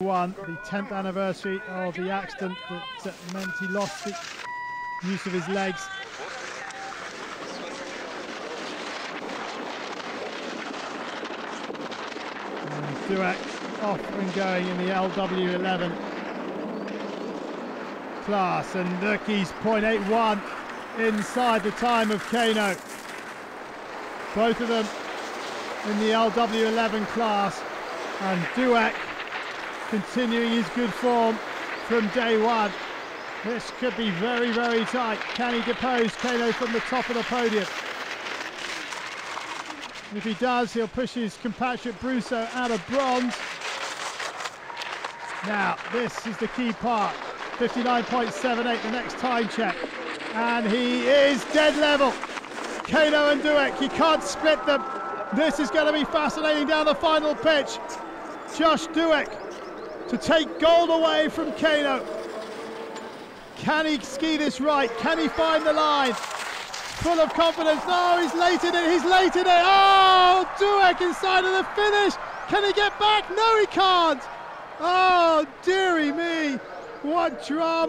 One, the 10th anniversary of the accident that meant he lost the use of his legs. And Dueck off and going in the LW11 class, and look, he's 0.81 inside the time of Kalo. Both of them in the LW11 class, and Dueck continuing his good form from day one. This could be very, very tight. Can he depose Kalo from the top of the podium? And if he does, he'll push his compatriot Bruso out of bronze. Now, this is the key part. 59.78, the next time check. And he is dead level. Kalo and Dueck, he can't split them. This is going to be fascinating down the final pitch. Josh Dueck to take gold away from Kalo. Can he ski this right? Can he find the line? Full of confidence. No, he's late in it, he's late in it. Oh, Dueck inside of the finish. Can he get back? No, he can't. Oh, dearie me, what drama.